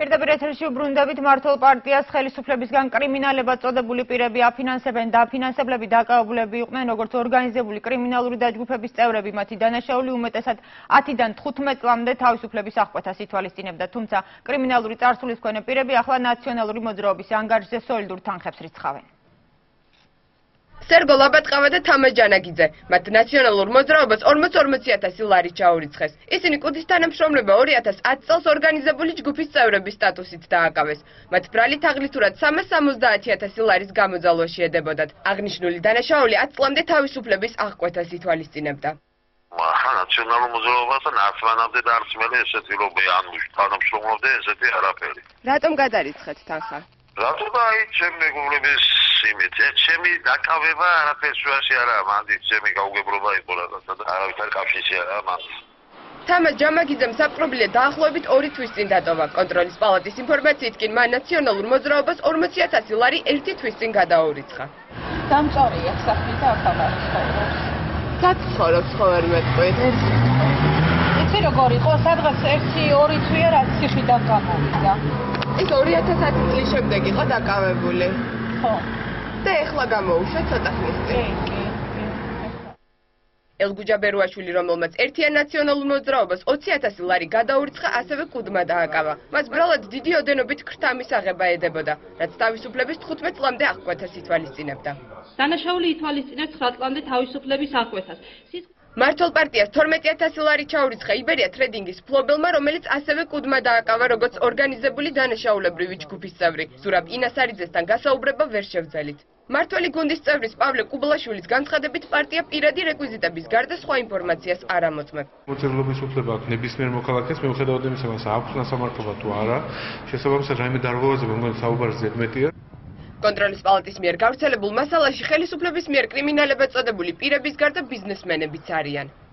Erdebiretersi ubrundabit martol partias xelisuflebisgan kriminalebat odabuli pirebi afinansepen da afinansebebi dakabulebi yuqmen ogorts organizebuli kriminaluri dajgupebis წევრები mati danashauli umetesat 10-დან 15 წლამდე თავისუფლების აღკვეთას ითვალისწინებდა, თუმცა კრიმინალური წარსულის მქონე პირები ახლა ნაციონალური მოძრაობის ანგარიშზე სოლიდურ თანხებს რიცხავენ. სერგო ლაბატყავა და თამაზ ჯანაგიძე მათ ნაციონალურ მოძრაობას 40-40000 ლარი ჩაურიცხეს. Ისინი კუდის თანამშრომლობა 2010 წელს ორგანიზებული ჯგუფის წევრების სტატუსით დააკავეს. მათ ბრალი თაღლითურად 370000 ლარის გამოძალვა შეედებოდათ. Აღნიშნული დანაშაული 10 წლამდე თავისუფლების აღკვეთას ითვალისწინებდა. Nasyonal muzeyobasın asmanabde darsmeli eseti lobe yanmış. Tanımşlumlabde eseti arapeli. Rahatım kadar izhati tanha. Rahatım da hiç çemmi gülümüz simit. Çemmi dakaveva arapel suaşı aramandı. Çemmi kavge bulayı bulanasın. Arabitar kapşisi aramandı. Თამაზ ჯამაგიძემ საპყრობილე დაახლოებით 2 თვის წინ დატოვა. კონტროლის პალატის ინფორმაციით კი მან ნაციონალურ მოძრაობას 40000 ლარი 1 თვის წინ გადააურიცხა. Დამწორია სახით ახალგაზრდა. Გაგცხოვრობს ხო ვერ მეტყვით? Იცი როგორ იყო, სადღაც 1-2 თვეა რაც ციხიდან გამოვიდა. ის 2010 წლის შემდეგ იყო დაკავებული. ხო. და ეხლა გამოუშვა ცოტა ხნის წინ. კი. ელგუჯა ბერუაშვილი, რომელმაც ერთიან ნაციონალურ მოძრაობას 20000 ლარი გადაურიცხა, ასევე კუდმა დააკავა. მას ბრალად დიდი ოდენობით ქრთამის აღება ედებოდა, რაც თავისუფლების 15 წლამდე აღკვეთას ითვალისწინებდა. Დანაშაული ითვალისწინებს 9 წლამდე თავისუფლების აღკვეთას. მართლ პარტიას 12000 ლარი ჩაურიცხა იბერია ტრედინგის ფლობელმა, რომელიც ასევე კუდმა დააკავა, როგორც ორგანიზებული დანაშაულებრივი ჯგუფის წევრი. ზურაბ ინასარიძესთან გასაუბრება ვერ შევძელით. მართველი გუნდის წევრის პავლე კუბლაშვილის განცხადებით პარტია პირადი რეკვიზიტების გარდა სხვა ინფორმაციას არ ამოწმებს. მოწევლობის უფლება აქვს ნებისმიერ მოქალაქეს, მიუხედავად იმისა, რომ აქვს ნასამართლობა თუ არა, შესაბამისად რაიმე დარღვევაზე მომგონი საუბარზე მეტია. კონტროლის პალატის მიერ გავრცელებულ მასალაში ხელისუფლების მიერ კრიმინალებად წოდებული პირების გარდა ბიზნესმენებიც არიან.